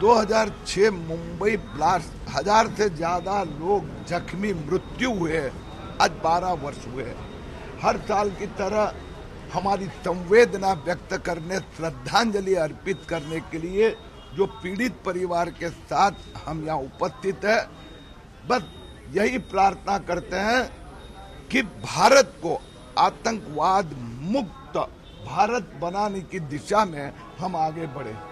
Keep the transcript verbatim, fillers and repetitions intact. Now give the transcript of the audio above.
दो हज़ार छह मुंबई ब्लास्ट हजार से ज़्यादा लोग जख्मी मृत्यु हुए, आज बारह वर्ष हुए। हर साल की तरह हमारी संवेदना व्यक्त करने, श्रद्धांजलि अर्पित करने के लिए जो पीड़ित परिवार के साथ हम यहाँ उपस्थित है, बस यही प्रार्थना करते हैं कि भारत को आतंकवाद मुक्त भारत बनाने की दिशा में हम आगे बढ़े।